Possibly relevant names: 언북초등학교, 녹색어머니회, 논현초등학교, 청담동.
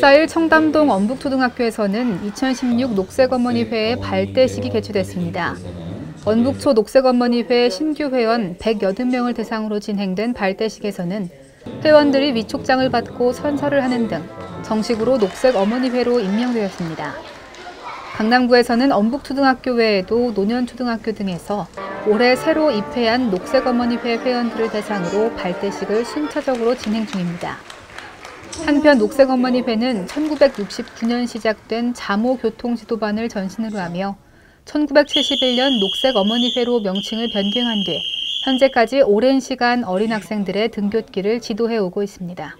14일 청담동 언북초등학교에서는 2016 녹색어머니회의 발대식이 개최됐습니다. 언북초 녹색어머니회 신규 회원 180명을 대상으로 진행된 발대식에서는 회원들이 위촉장을 받고 선서를 하는 등 정식으로 녹색어머니회로 임명되었습니다. 강남구에서는 언북초등학교 외에도 논현초등학교 등에서 올해 새로 입회한 녹색어머니회 회원들을 대상으로 발대식을 순차적으로 진행 중입니다. 한편 녹색어머니회는 1969년 시작된 자모교통지도반을 전신으로 하며 1971년 녹색어머니회로 명칭을 변경한 뒤 현재까지 오랜 시간 어린 학생들의 등곣길을 지도해오고 있습니다.